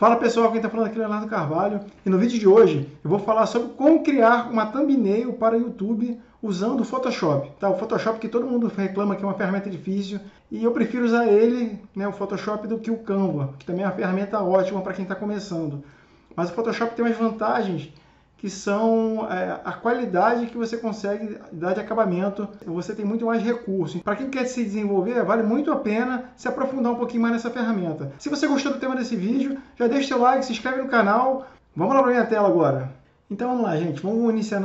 Fala pessoal, quem está falando aqui é Leonardo Carvalho e no vídeo de hoje eu vou falar sobre como criar uma thumbnail para o YouTube usando o Photoshop. Tá? O Photoshop que todo mundo reclama que é uma ferramenta difícil e eu prefiro usar ele, né, o Photoshop, do que o Canva, que também é uma ferramenta ótima para quem está começando. Mas o Photoshop tem umas vantagens que são a qualidade que você consegue dar de acabamento, você tem muito mais recursos. Para quem quer se desenvolver, vale muito a pena se aprofundar um pouquinho mais nessa ferramenta. Se você gostou do tema desse vídeo, já deixa seu like, se inscreve no canal. Vamos lá para minha tela agora. Então vamos lá, gente, vamos iniciar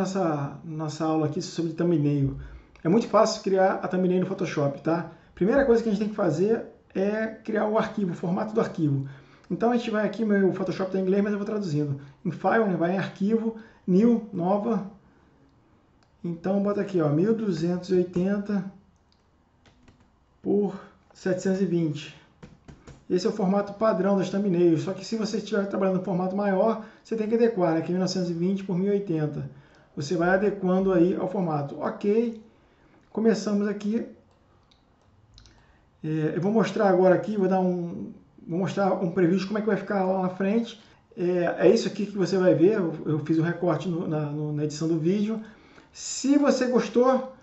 nossa aula aqui sobre thumbnail. É muito fácil criar a thumbnail no Photoshop, tá? Primeira coisa que a gente tem que fazer é criar o arquivo, o formato do arquivo. Então a gente vai aqui, meu Photoshop está em inglês, mas eu vou traduzindo. Em File, né? Vai em Arquivo, New, Nova. Então bota aqui, ó, 1280 por 720. Esse é o formato padrão das thumbnails, só que se você estiver trabalhando em formato maior, você tem que adequar, né? Que é 1920 por 1080. Você vai adequando aí ao formato. Ok, começamos aqui. Eu vou mostrar agora aqui, vou mostrar um preview de como é que vai ficar lá na frente. É isso aqui que você vai ver. Eu fiz um recorte na edição do vídeo. Se você gostou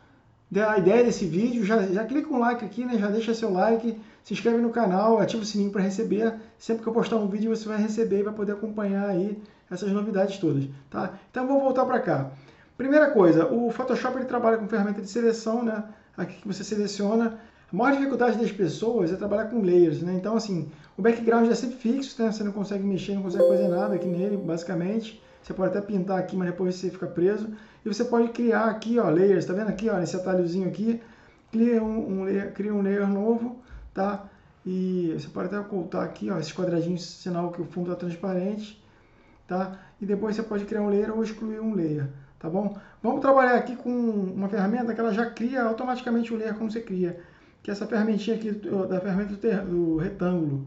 da ideia desse vídeo, já clica um like aqui, né? Já deixa seu like, se inscreve no canal, ativa o sininho para receber. Sempre que eu postar um vídeo, você vai receber e vai poder acompanhar aí essas novidades todas, tá? Então, vou voltar para cá. Primeira coisa, o Photoshop ele trabalha com ferramenta de seleção, né? Aqui que você seleciona. A maior dificuldade das pessoas é trabalhar com layers, né? Então, assim, o background é sempre fixo, né? Você não consegue mexer, não consegue fazer nada aqui nele, basicamente. Você pode até pintar aqui, mas depois você fica preso. E você pode criar aqui, ó, layers, tá vendo aqui, ó, nesse atalhozinho aqui. Cria um layer novo, tá? E você pode até ocultar aqui, ó, esses quadradinhos, sinal que o fundo tá transparente, tá? E depois você pode criar um layer ou excluir um layer. Tá bom? Vamos trabalhar aqui com uma ferramenta que ela já cria automaticamente o layer como você cria, que é essa ferramentinha aqui, da ferramenta do retângulo.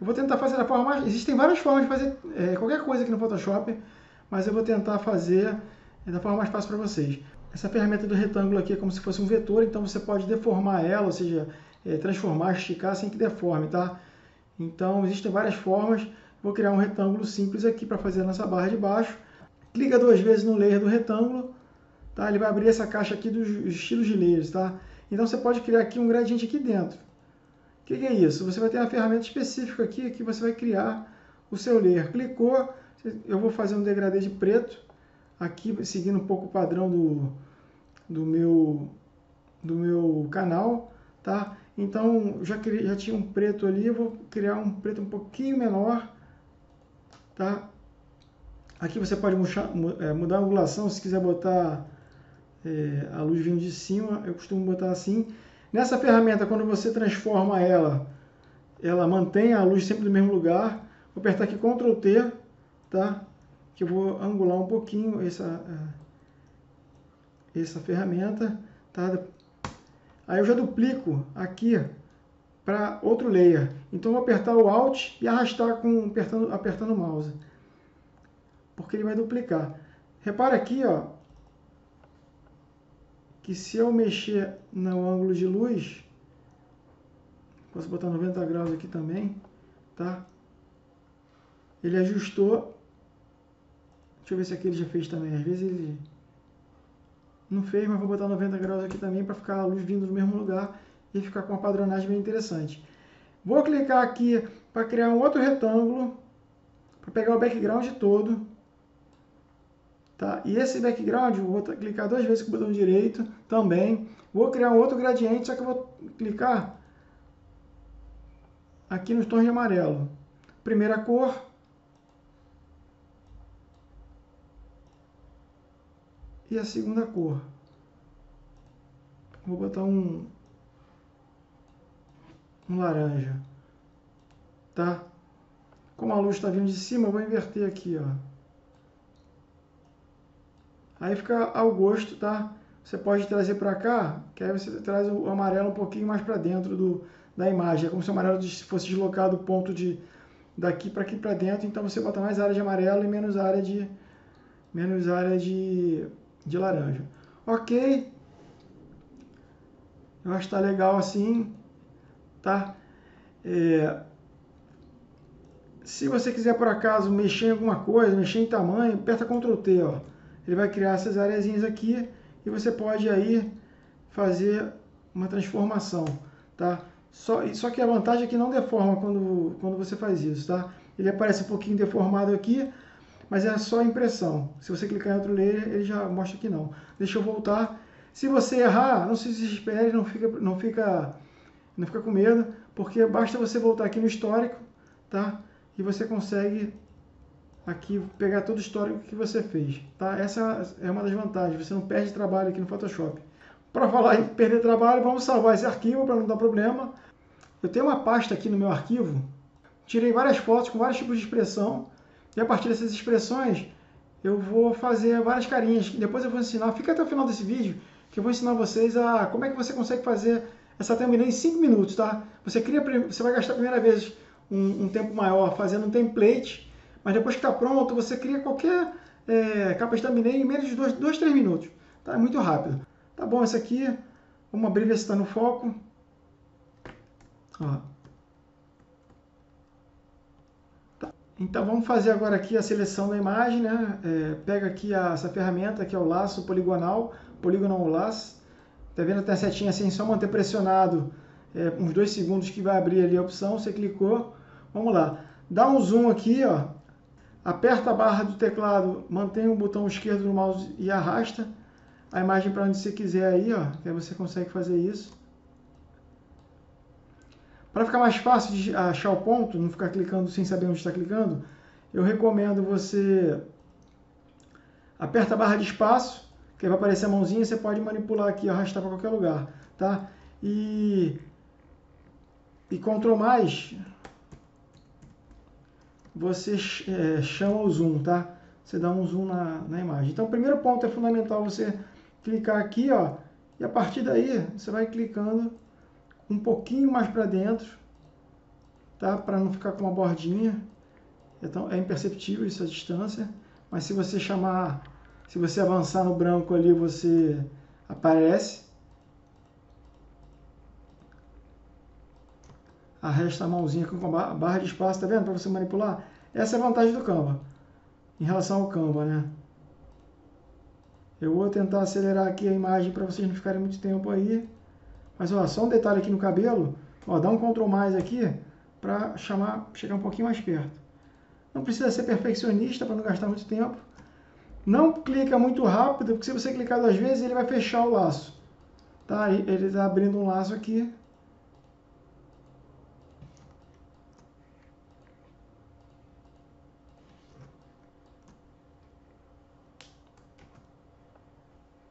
Eu vou tentar fazer da forma mais... Existem várias formas de fazer qualquer coisa aqui no Photoshop, mas eu vou tentar fazer da forma mais fácil para vocês. Essa ferramenta do retângulo aqui é como se fosse um vetor, então você pode deformar ela, ou seja, transformar, esticar sem que deforme, tá? Então, existem várias formas. Vou criar um retângulo simples aqui para fazer nessa barra de baixo. Clica duas vezes no layer do retângulo, tá? Ele vai abrir essa caixa aqui dos estilos de layers, tá? Então você pode criar aqui um gradiente aqui dentro. O que é isso? Você vai ter uma ferramenta específica aqui, que você vai criar o seu layer. Clicou, eu vou fazer um degradê de preto, aqui seguindo um pouco o padrão do meu canal, tá? Então já tinha um preto ali, eu vou criar um preto um pouquinho menor, tá? Aqui você pode mudar a angulação, se quiser botar... a luz vindo de cima, eu costumo botar assim. Nessa ferramenta, quando você transforma ela, ela mantém a luz sempre no mesmo lugar. Vou apertar aqui Ctrl T, tá? Que eu vou angular um pouquinho essa ferramenta, tá? Aí eu já duplico aqui para outro layer. Então eu vou apertar o Alt e arrastar apertando o mouse, porque ele vai duplicar. Repara aqui, ó, que se eu mexer no ângulo de luz, posso botar 90 graus aqui também, tá? Ele ajustou. Deixa eu ver se aqui ele já fez também. Às vezes ele não fez, mas vou botar 90 graus aqui também para ficar a luz vindo do mesmo lugar e ficar com uma padronagem bem interessante. Vou clicar aqui para criar um outro retângulo, para pegar o background todo. Tá? E esse background, eu vou clicar duas vezes com o botão direito também. Vou criar um outro gradiente, só que eu vou clicar aqui nos tons de amarelo. Primeira cor. E a segunda cor. Vou botar um laranja. Tá? Como a luz está vindo de cima, eu vou inverter aqui, ó. Aí fica ao gosto, tá? Você pode trazer para cá, que aí você traz o amarelo um pouquinho mais para dentro da imagem. É como se o amarelo fosse deslocado o ponto daqui para aqui para dentro. Então você bota mais área de amarelo e menos área de laranja. Ok? Eu acho que tá legal assim, tá? Se você quiser, por acaso, mexer em alguma coisa, mexer em tamanho, aperta Ctrl T, ó. Ele vai criar essas areazinhas aqui e você pode aí fazer uma transformação, tá? Só que a vantagem é que não deforma quando você faz isso, tá? Ele aparece um pouquinho deformado aqui, mas é só impressão. Se você clicar em outro layer, ele já mostra que não. Deixa eu voltar. Se você errar, não se desespere, não fica com medo, porque basta você voltar aqui no histórico, tá? E você consegue aqui pegar todo o histórico que você fez, tá? Essa é uma das vantagens, você não perde trabalho aqui no Photoshop. Para falar em perder trabalho, vamos salvar esse arquivo para não dar problema. Eu tenho uma pasta aqui no meu arquivo, tirei várias fotos com vários tipos de expressão, e a partir dessas expressões eu vou fazer várias carinhas, depois eu vou ensinar, fica até o final desse vídeo, que eu vou ensinar vocês a como é que você consegue fazer essa thumbnail em 5 minutos, tá? Você vai gastar a primeira vez um tempo maior fazendo um template, mas depois que está pronto, você cria qualquer capa de thumbnail em menos de 2-3 minutos, tá? É muito rápido. Tá bom, esse aqui, vamos abrir, ver se está no foco. Ó. Tá. Então vamos fazer agora aqui a seleção da imagem, né? Pega aqui essa ferramenta que é o laço poligonal, Polygonal Lasso. Tá vendo? Tem a setinha assim, só manter pressionado uns 2 segundos que vai abrir ali a opção. Você clicou, vamos lá. Dá um zoom aqui, ó. Aperta a barra do teclado, mantém o botão esquerdo do mouse e arrasta a imagem para onde você quiser aí, ó. Aí você consegue fazer isso. Para ficar mais fácil de achar o ponto, não ficar clicando sem saber onde está clicando, eu recomendo você aperta a barra de espaço, que vai aparecer a mãozinha, você pode manipular aqui, arrastar para qualquer lugar, tá? E Ctrl mais, você chama o zoom, tá? Você dá um zoom na imagem. Então o primeiro ponto é fundamental você clicar aqui, ó, e a partir daí você vai clicando um pouquinho mais para dentro, tá? Para não ficar com uma bordinha. Então é imperceptível essa distância, mas se você chamar... Se você avançar no branco ali, você aparece. Arrasta a mãozinha com a barra de espaço, tá vendo? Para você manipular. Essa é a vantagem do Canva, em relação ao Canva, né? Eu vou tentar acelerar aqui a imagem para vocês não ficarem muito tempo aí. Mas, ó, só um detalhe aqui no cabelo. Ó, dá um Ctrl mais aqui para chegar um pouquinho mais perto. Não precisa ser perfeccionista para não gastar muito tempo. Não clica muito rápido, porque se você clicar 2 vezes, ele vai fechar o laço. Tá? Ele está abrindo um laço aqui.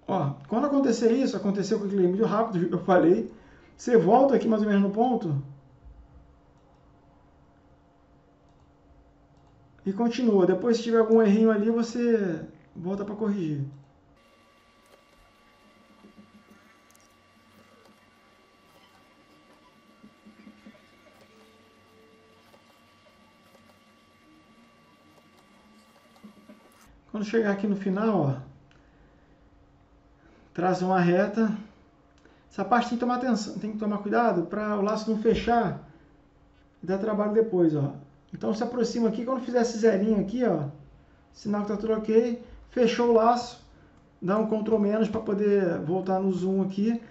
Ó, quando acontecer isso, aconteceu que eu cliquei muito rápido, eu falei. Você volta aqui mais ou menos no ponto. E continua. Depois, se tiver algum errinho ali, você... Volta para corrigir. Quando chegar aqui no final, ó, traça uma reta. Essa parte tem que tomar atenção, tem que tomar cuidado para o laço não fechar e dar trabalho depois, ó. Então se aproxima aqui, quando fizer esse zerinho aqui, ó, sinal que tá tudo ok. Fechou o laço, dá um Ctrl menos para poder voltar no zoom aqui.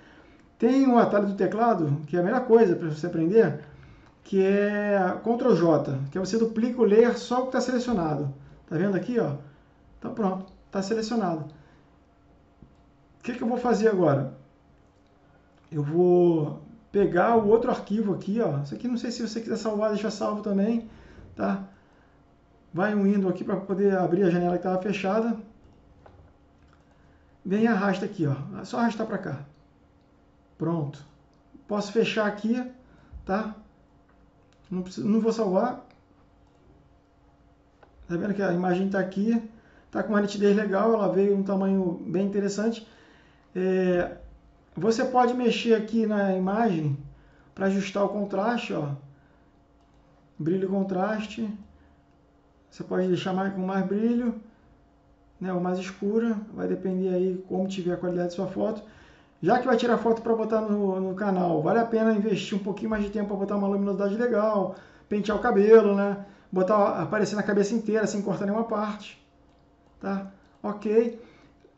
Tem um atalho do teclado, que é a melhor coisa para você aprender, que é Ctrl J, que é você duplica o layer só o que está selecionado. Tá vendo aqui, ó? Então pronto, está selecionado. O que eu vou fazer agora? Eu vou pegar o outro arquivo aqui, ó. Isso aqui não sei se você quiser salvar, deixa salvo também, tá? Vai um window aqui para poder abrir a janela que estava fechada. Vem e arrasta aqui, ó. É só arrastar para cá. Pronto. Posso fechar aqui, tá? Não preciso, não vou salvar. Tá vendo que a imagem está aqui. Tá com uma nitidez legal, ela veio um tamanho bem interessante. Você pode mexer aqui na imagem para ajustar o contraste, ó. Brilho e contraste. Você pode deixar mais, com mais brilho, né, ou mais escura, vai depender aí como tiver a qualidade da sua foto. Já que vai tirar foto para botar no canal, vale a pena investir um pouquinho mais de tempo para botar uma luminosidade legal, pentear o cabelo, né? botar aparecer na cabeça inteira, sem cortar nenhuma parte. Tá? Ok.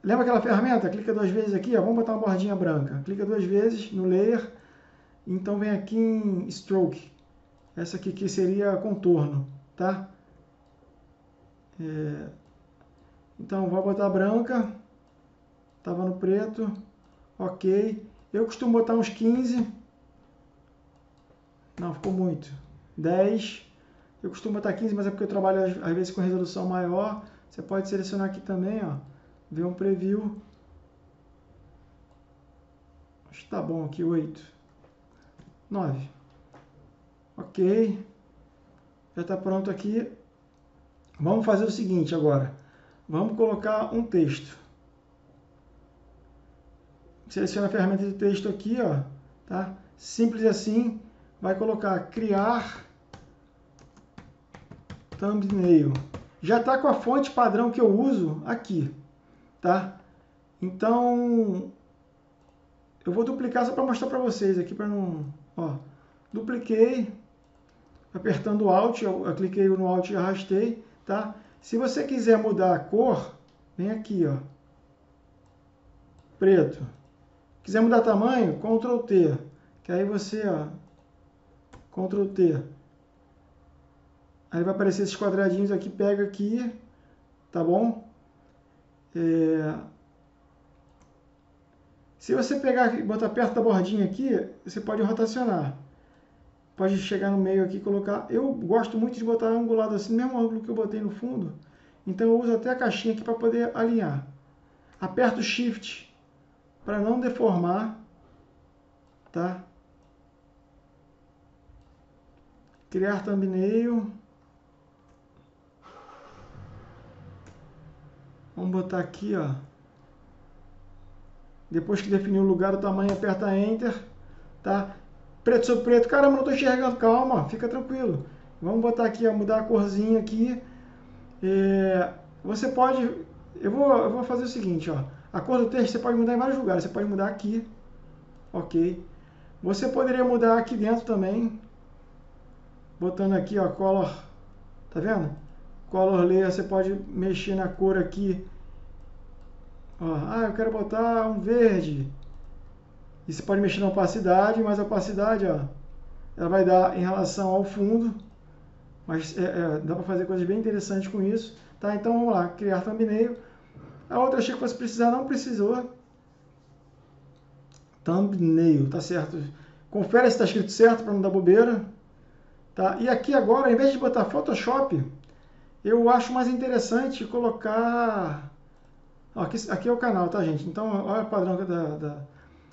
Lembra aquela ferramenta? Clica duas vezes aqui, ó. Vamos botar uma bordinha branca. Clica duas vezes no layer. Então vem aqui em stroke. Essa aqui que seria contorno, tá? Então vou botar branca. Tava no preto. Ok. Eu costumo botar uns 15. Não, ficou muito. 10. Eu costumo botar 15, mas é porque eu trabalho às vezes com resolução maior. Você pode selecionar aqui também, ó. Ver um preview. Acho que tá bom aqui, 8. 9. Ok. Já tá pronto aqui. Vamos fazer o seguinte agora. Vamos colocar um texto. Seleciona a ferramenta de texto aqui, ó. Tá? Simples assim. Vai colocar criar thumbnail. Já está com a fonte padrão que eu uso aqui, tá? Então, eu vou duplicar só para mostrar para vocês aqui, para não... Ó, dupliquei, apertando Alt, eu cliquei no Alt e arrastei, tá? Se você quiser mudar a cor, vem aqui, ó, preto. Quiser mudar tamanho, Ctrl T, que aí você, ó, Ctrl T. Aí vai aparecer esses quadradinhos aqui, pega aqui, tá bom? Se você pegar e botar perto da bordinha aqui, você pode rotacionar. Pode chegar no meio aqui e colocar... Eu gosto muito de botar angulado assim, no mesmo ângulo que eu botei no fundo. Então eu uso até a caixinha aqui para poder alinhar. Aperto Shift para não deformar, tá? Criar thumbnail... Vamos botar aqui, ó. Depois que definir o lugar, o tamanho, aperta Enter, tá? Preto sobre preto. Caramba, não tô enxergando. Calma, fica tranquilo. Vamos botar aqui, ó, mudar a corzinha aqui. Você pode... Eu vou fazer o seguinte, ó. A cor do texto você pode mudar em vários lugares. Você pode mudar aqui, ok? Você poderia mudar aqui dentro também. Botando aqui, ó, Color. Tá vendo? Color Layer, você pode mexer na cor aqui, ó, eu quero botar um verde, e você pode mexer na opacidade, mas a opacidade, ó, ela vai dar em relação ao fundo, mas dá para fazer coisas bem interessantes com isso, tá? Então vamos lá, criar thumbnail. A outra achei que fosse precisar, não precisou. Thumbnail, tá certo? Confere se está escrito certo para não dar bobeira, tá? E aqui agora, em vez de botar Photoshop, eu acho mais interessante colocar... Aqui é o canal, tá, gente? Então, olha o padrão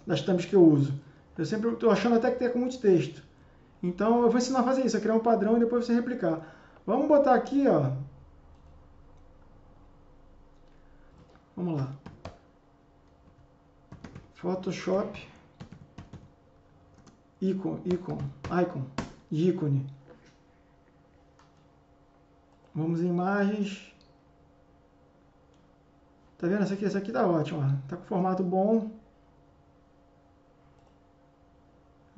das thumbs que eu uso. Eu sempre estou achando até que tem com muito texto. Então, eu vou ensinar a fazer isso, a criar um padrão e depois você replicar. Vamos botar aqui, ó. Vamos lá. Photoshop. Icon. De ícone. Vamos em imagens. Tá vendo? Essa aqui tá ótima. Tá com formato bom.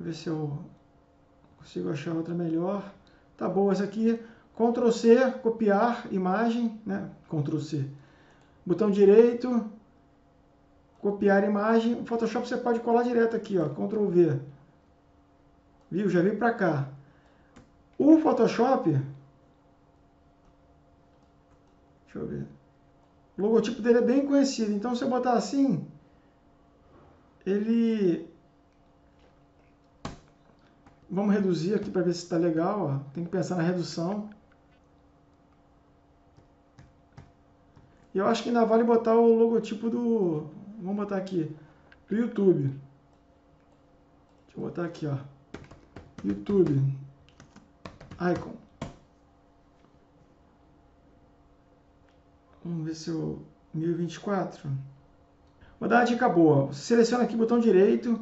Deixa eu ver se eu consigo achar outra melhor. Tá boa essa aqui. Ctrl C, copiar imagem, né? Ctrl C. Botão direito, copiar imagem. O Photoshop você pode colar direto aqui, ó. Ctrl V. Viu? Já veio pra cá. O Photoshop... Deixa eu ver. O logotipo dele é bem conhecido. Então, se eu botar assim, ele... Vamos reduzir aqui para ver se está legal. Ó. Tem que pensar na redução. E eu acho que ainda vale botar o logotipo do... Vamos botar aqui. Do YouTube. Deixa eu botar aqui, ó. YouTube. Icon. Vamos ver se eu... 1024. Vou dar uma dica boa. Seleciona aqui o botão direito,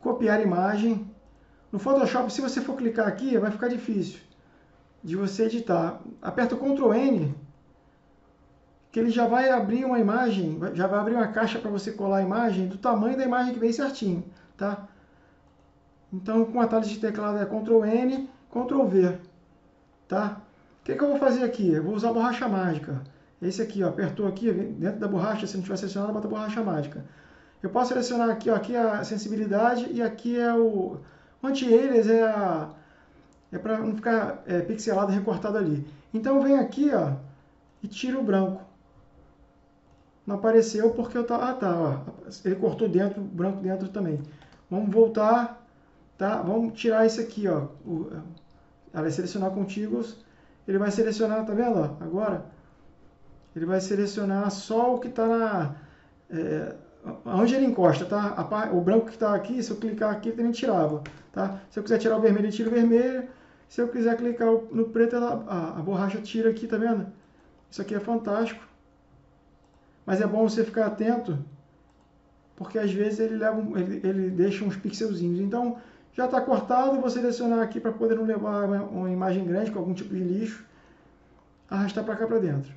copiar imagem. No Photoshop, se você for clicar aqui, vai ficar difícil de você editar. Aperta o Ctrl N, que ele já vai abrir uma imagem, já vai abrir uma caixa para você colar a imagem do tamanho da imagem que vem certinho, tá? Então, com atalho de teclado é Ctrl N, Ctrl V, tá? O que eu vou fazer aqui? Eu vou usar a borracha mágica. Esse aqui, ó, apertou aqui, dentro da borracha, se não tiver selecionado, bota a borracha mágica. Eu posso selecionar aqui, ó, aqui é a sensibilidade e aqui é o... anti-alias é para não ficar pixelado, recortado ali. Então eu venho aqui, ó, e tiro o branco. Não apareceu porque eu tava... Ah, tá, ó. Ele cortou dentro, o branco dentro também. Vamos voltar, tá? Vamos tirar esse aqui, ó. Ela vai selecionar contíguos. Ele vai selecionar, tá vendo, ó? Agora, ele vai selecionar só o que tá na... onde ele encosta, tá? O branco que tá aqui, se eu clicar aqui, ele tirava, tá? Se eu quiser tirar o vermelho, ele tira o vermelho. Se eu quiser clicar no preto, a borracha tira aqui, tá vendo? Isso aqui é fantástico. Mas é bom você ficar atento, porque às vezes ele deixa uns pixelzinhos. Então, já está cortado, vou selecionar aqui para poder não levar uma imagem grande com algum tipo de lixo. Arrastar para cá, para dentro.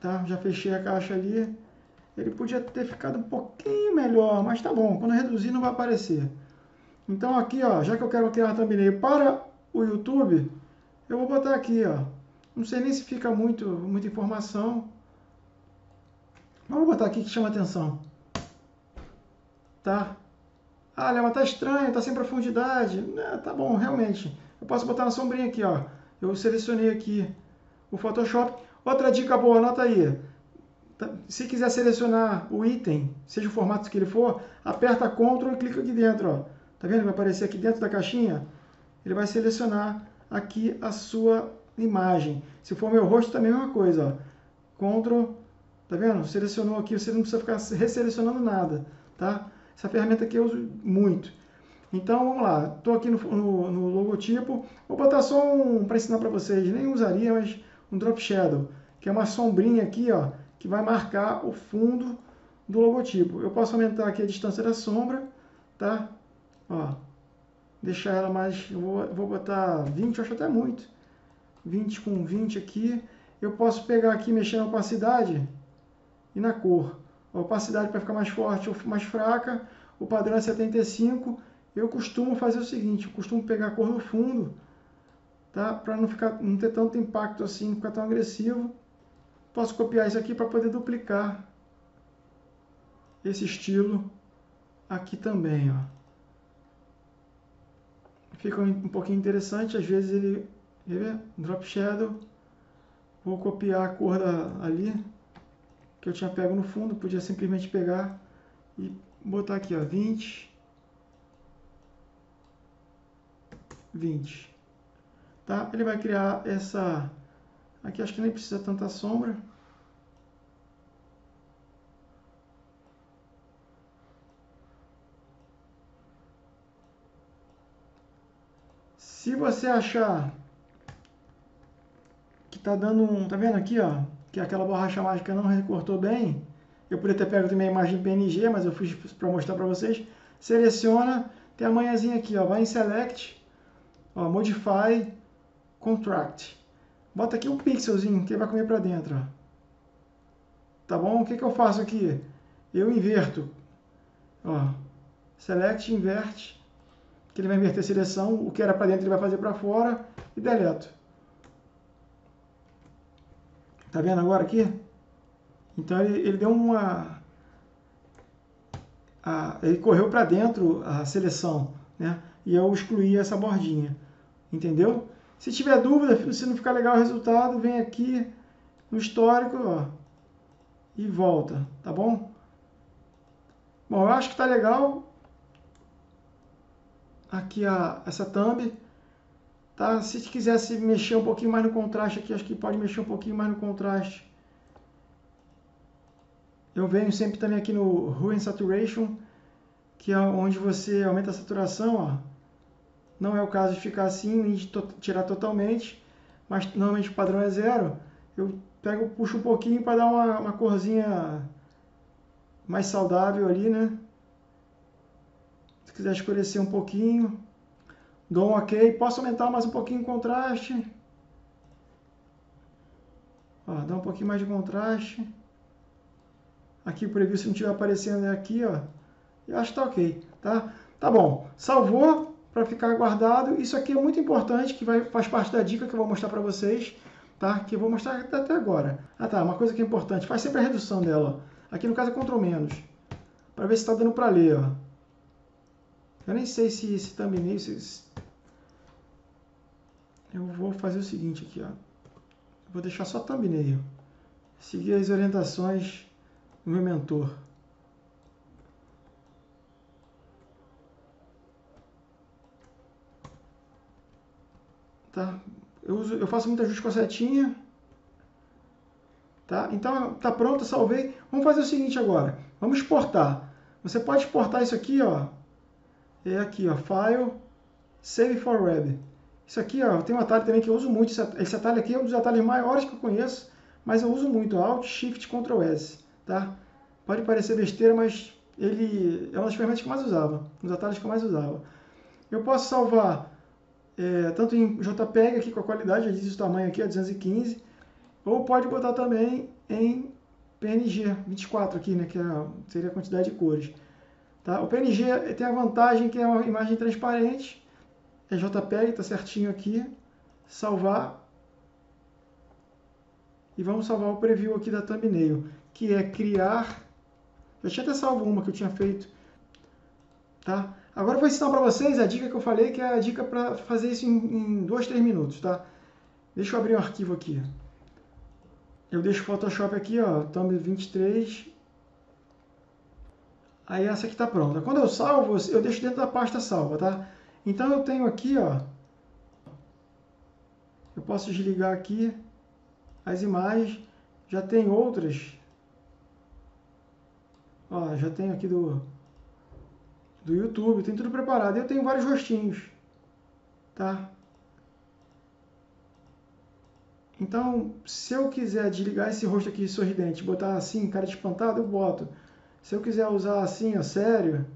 Tá, já fechei a caixa ali. Ele podia ter ficado um pouquinho melhor, mas tá bom. Quando eu reduzir, não vai aparecer. Então aqui, ó, já que eu quero criar thumbnail para o YouTube... Eu vou botar aqui, ó. Não sei nem se fica muita informação. Mas vou botar aqui que chama atenção. Tá? Ah, Léo, mas tá estranho, tá sem profundidade. É, tá bom, realmente. Eu posso botar uma sombrinha aqui, ó. Eu selecionei aqui o Photoshop. Outra dica boa, anota aí. Se quiser selecionar o item, seja o formato que ele for, aperta Ctrl e clica aqui dentro, ó. Tá vendo? Vai aparecer aqui dentro da caixinha. Ele vai selecionar aqui a sua imagem. Se for meu rosto, também é a mesma coisa, ó. Ctrl, tá vendo? Selecionou aqui, você não precisa ficar resselecionando nada, tá? Essa ferramenta aqui eu uso muito. Então, vamos lá. Tô aqui no logotipo. Vou botar só um, para ensinar para vocês, nem usaria, mas um drop shadow, que é uma sombrinha aqui, ó, que vai marcar o fundo do logotipo. Eu posso aumentar aqui a distância da sombra, tá? Ó. Deixar ela mais, eu vou botar 20, eu acho até muito. 20 com 20 aqui. Eu posso pegar aqui, mexer na opacidade e na cor. A opacidade para ficar mais forte ou mais fraca. O padrão é 75. Eu costumo fazer o seguinte, eu costumo pegar a cor no fundo, tá? Para não ter tanto impacto assim, não ficar tão agressivo. Posso copiar isso aqui para poder duplicar esse estilo aqui também, ó. Fica um pouquinho interessante, às vezes ele... Quer ver? Drop Shadow. Vou copiar a cor ali, que eu tinha pego no fundo. Podia simplesmente pegar e botar aqui, ó, 20. 20. Tá? Ele vai criar essa... Aqui acho que nem precisa tanta sombra. Se você achar que tá dando um... Tá vendo aqui, ó? Que aquela borracha mágica não recortou bem. Eu poderia ter pego também a imagem PNG, mas eu fiz para mostrar para vocês. Seleciona, tem a manhãzinha aqui, ó. Vai em Select, ó, Modify, Contract. Bota aqui um pixelzinho que vai comer para dentro, ó. Tá bom? O que eu faço aqui? Eu inverto. Ó, Select, inverte. Ele vai inverter a seleção, o que era para dentro ele vai fazer para fora e deleto. Tá vendo agora aqui? Então ele deu uma... ele correu para dentro a seleção, né? E eu excluí essa bordinha, entendeu? Se tiver dúvida, se não ficar legal o resultado, vem aqui no histórico, ó, e volta, tá bom? Bom, eu acho que tá legal. Aqui essa thumb, tá? Se quisesse mexer um pouquinho mais no contraste aqui, acho que pode mexer um pouquinho mais no contraste. Eu venho sempre também aqui no Hue Saturation, que é onde você aumenta a saturação, ó. Não é o caso de ficar assim, nem de tirar totalmente, mas normalmente o padrão é 0. Eu pego, puxo um pouquinho para dar uma corzinha mais saudável ali, né? Se quiser escurecer um pouquinho, dou um ok. Posso aumentar mais um pouquinho o contraste. Ó, dá um pouquinho mais de contraste. Aqui o preview, se não estiver aparecendo, é aqui, ó. Eu acho que tá ok, tá? Tá bom, salvou para ficar guardado. Isso aqui é muito importante, que faz parte da dica que eu vou mostrar para vocês, tá? Que eu vou mostrar até agora. Ah, tá, uma coisa que é importante, faz sempre a redução dela. Aqui no caso é Ctrl-, para ver se está dando para ler, ó. Eu nem sei se esse thumbnail... Eu vou fazer o seguinte aqui, ó. Vou deixar só thumbnail. Seguir as orientações do meu mentor. Tá? Eu faço muito ajuste com a setinha. Tá? Então, tá pronto, salvei. Vamos fazer o seguinte agora. Vamos exportar. Você pode exportar isso aqui, ó. É aqui, ó. File, Save for Web. Isso aqui, ó. Tem um atalho também que eu uso muito. Esse atalho aqui é um dos atalhos maiores que eu conheço, mas eu uso muito. Alt, Shift, Ctrl S. Tá? Pode parecer besteira, mas ele é uma das ferramentas que eu mais usava. Um dos atalhos que eu mais usava. Eu posso salvar... tanto em JPEG aqui com a qualidade, já diz o tamanho aqui, é 215, ou pode botar também em PNG, 24 aqui, né, que seria a quantidade de cores. Tá? O PNG tem a vantagem que é uma imagem transparente, é JPEG, tá certinho aqui, salvar, e vamos salvar o preview aqui da thumbnail, que é criar, eu tinha até salvo uma que eu tinha feito, tá? Agora eu vou ensinar para vocês a dica que eu falei, que é a dica para fazer isso em 2-3 minutos, tá? Deixa eu abrir um arquivo aqui. Eu deixo o Photoshop aqui, ó, thumb 23. Aí essa aqui está pronta. Quando eu salvo, eu deixo dentro da pasta salva, tá? Então eu tenho aqui, ó, eu posso desligar aqui as imagens. Já tem outras. Ó, já tenho aqui do YouTube, tem tudo preparado. Eu tenho vários rostinhos, tá? Então, se eu quiser desligar esse rosto aqui sorridente, botar assim, cara de espantado, eu boto. Se eu quiser usar assim, ó, sério,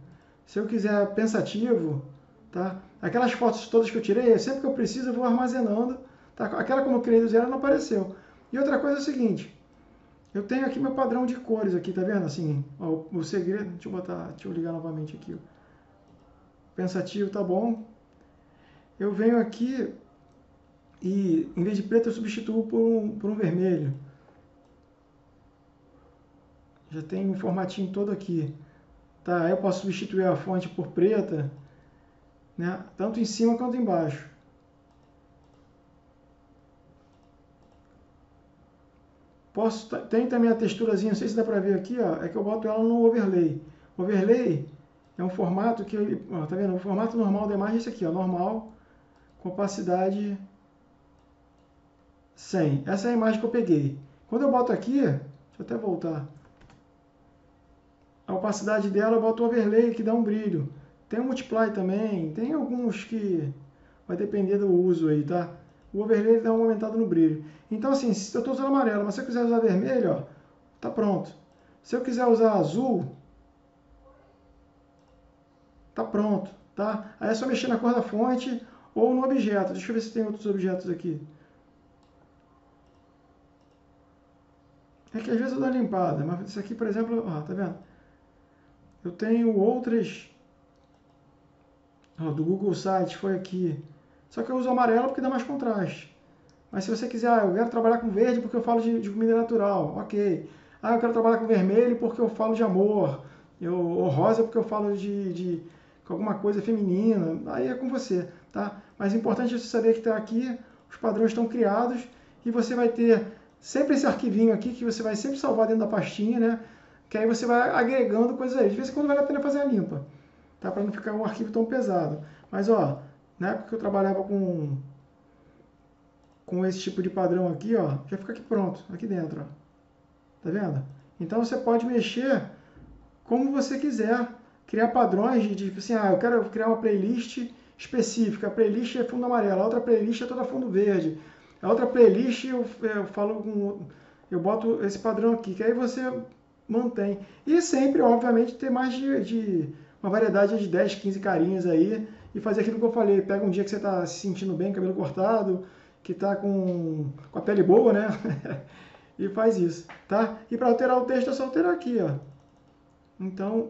se eu quiser pensativo, tá? Aquelas fotos todas que eu tirei, sempre que eu preciso, eu vou armazenando, tá? Aquela como eu criei do zero, não apareceu. E outra coisa é o seguinte, eu tenho aqui meu padrão de cores aqui, tá vendo? Assim, ó, o segredo, deixa eu ligar novamente aqui, ó. Pensativo, tá bom. Eu venho aqui e, em vez de preto, eu substituo por um vermelho. Já tem um formatinho todo aqui. Tá, eu posso substituir a fonte por preta, né? Tanto em cima quanto embaixo. Tem também a texturazinha, não sei se dá pra ver aqui, ó, é que eu boto ela no overlay. Overlay... é um formato que, ó, tá vendo? O formato normal da imagem é esse aqui, ó, normal, com opacidade 100. Essa é a imagem que eu peguei. Quando eu boto aqui, deixa eu até voltar, a opacidade dela eu boto o overlay, que dá um brilho. Tem o multiply também, tem alguns que vai depender do uso aí, tá? O overlay dá uma aumentada no brilho. Então assim, eu estou usando amarelo, mas se eu quiser usar vermelho, ó, tá pronto. Se eu quiser usar azul... tá pronto, tá? Aí é só mexer na cor da fonte ou no objeto. Deixa eu ver se tem outros objetos aqui. É que às vezes eu dou limpada, mas isso aqui, por exemplo, ó, tá vendo? Eu tenho outras... ó, do Google Sites, foi aqui. Só que eu uso amarelo porque dá mais contraste. Mas se você quiser, ah, eu quero trabalhar com verde porque eu falo de comida natural, ok. Ah, eu quero trabalhar com vermelho porque eu falo de amor. Ou rosa porque eu falo de alguma coisa feminina, aí é com você, tá? Mas o importante é você saber que está aqui, os padrões estão criados, e você vai ter sempre esse arquivinho aqui, que você vai sempre salvar dentro da pastinha, né? Que aí você vai agregando coisas aí. De vez em quando vale a pena fazer a limpa, tá? Para não ficar um arquivo tão pesado. Mas, ó, na época que eu trabalhava com esse tipo de padrão aqui, ó, já fica aqui pronto, aqui dentro, ó. Tá vendo? Então você pode mexer... como você quiser, criar padrões de assim, ah, eu quero criar uma playlist específica, a playlist é fundo amarelo, a outra playlist é toda fundo verde, a outra playlist eu falo com, eu boto esse padrão aqui, que aí você mantém. E sempre, obviamente, ter mais de uma variedade de 10, 15 carinhas aí, e fazer aquilo que eu falei, pega um dia que você está se sentindo bem, cabelo cortado, que está com a pele boa, né? E faz isso, tá? E para alterar o texto é só alterar aqui, ó. Então,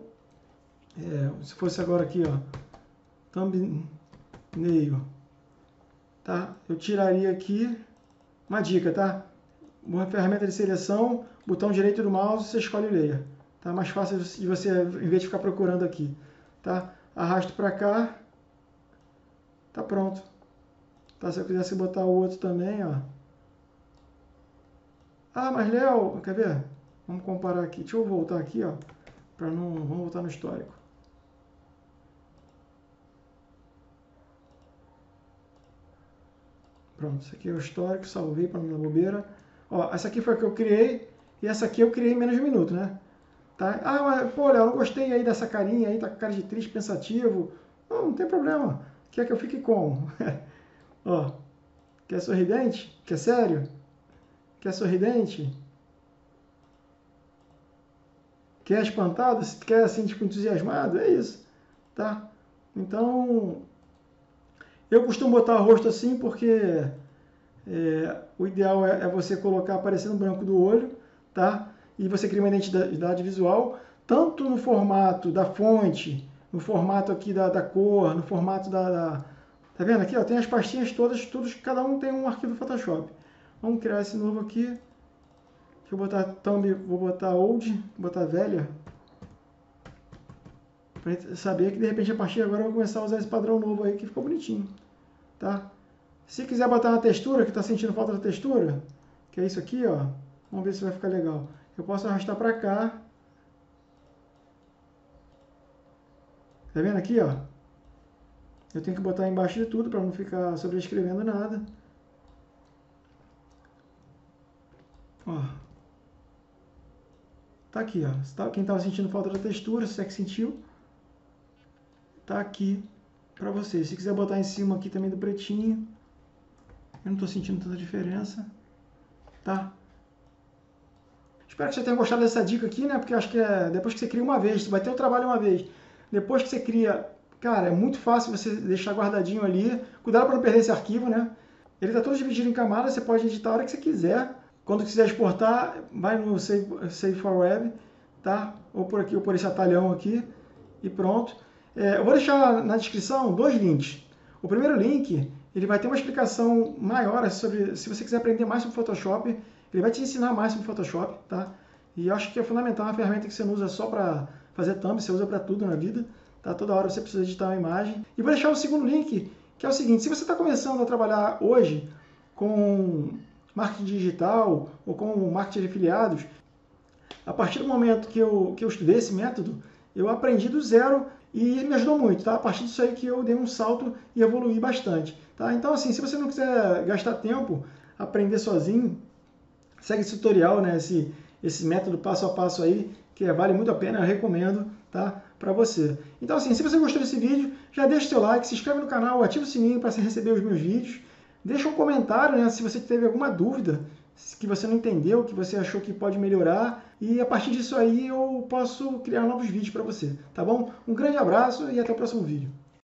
se fosse agora aqui, ó, thumbnail, tá? Eu tiraria aqui, uma dica, tá? Uma ferramenta de seleção, botão direito do mouse, você escolhe e leia. Tá? Mais fácil de você, em vez de ficar procurando aqui, tá? Arrasto para cá, tá pronto. Tá? Se eu quisesse botar o outro também, ó. Ah, mas Léo, quer ver? Vamos comparar aqui. Deixa eu voltar aqui, ó, para não... Vamos voltar no histórico. Pronto, isso aqui é o histórico, salvei para não dar bobeira. Ó, essa aqui foi a que eu criei e essa aqui eu criei em menos de um minuto, né? Tá? Ah, mas, pô, Léo, não gostei aí dessa carinha aí, tá com cara de triste, pensativo. Não, não tem problema. Quer que eu fique como? Ó, quer sorridente? Quer sério? Quer sorridente? Quer espantado? Quer, assim, tipo, entusiasmado? É isso, tá? Então... eu costumo botar o rosto assim porque o ideal é você colocar aparecendo branco do olho, tá? E você cria uma identidade visual, tanto no formato da fonte, no formato aqui da cor, no formato Tá vendo aqui? Ó, tem as pastinhas todas, todos, cada um tem um arquivo Photoshop. Vamos criar esse novo aqui. Deixa eu botar thumb, vou botar old, vou botar velha. Para saber que, de repente, a partir de agora eu vou começar a usar esse padrão novo aí que ficou bonitinho. Tá? Se quiser botar uma textura, que está sentindo falta da textura, que é isso aqui, ó. Vamos ver se vai ficar legal. Eu posso arrastar para cá. Tá vendo aqui, ó? Eu tenho que botar embaixo de tudo para não ficar sobrescrevendo nada. Ó. Tá aqui, ó. Quem estava sentindo falta da textura, se é que sentiu, tá aqui para você. Se quiser botar em cima aqui também do pretinho, eu não estou sentindo tanta diferença, tá? Espero que você tenha gostado dessa dica aqui, né? Porque eu acho que depois que você cria uma vez, você vai ter o trabalho uma vez. Depois que você cria, cara, é muito fácil você deixar guardadinho ali. Cuidado para não perder esse arquivo, né? Ele tá todo dividido em camadas, você pode editar a hora que você quiser. Quando quiser exportar, vai no Save for Web, tá? Ou por aqui, ou por esse atalhão aqui, e pronto. Eu vou deixar na descrição dois links. O primeiro link, ele vai ter uma explicação maior sobre, se você quiser aprender mais sobre Photoshop, ele vai te ensinar mais sobre Photoshop, tá? E eu acho que é fundamental, uma ferramenta que você não usa só para fazer thumb, você usa para tudo na vida, tá? Toda hora você precisa editar uma imagem. E vou deixar o segundo link, que é o seguinte, se você está começando a trabalhar hoje com marketing digital ou com marketing de afiliados, a partir do momento que eu estudei esse método, eu aprendi do zero e me ajudou muito, tá? A partir disso aí que eu dei um salto e evoluí bastante, tá? Então, assim, se você não quiser gastar tempo, aprender sozinho, segue esse tutorial, né? Esse método passo a passo aí, que vale muito a pena, eu recomendo, tá? Pra você. Então, assim, se você gostou desse vídeo, já deixa o seu like, se inscreve no canal, ativa o sininho para você receber os meus vídeos. Deixa um comentário, né, se você teve alguma dúvida, que você não entendeu, que você achou que pode melhorar. E a partir disso aí eu posso criar novos vídeos para você, tá bom? Um grande abraço e até o próximo vídeo.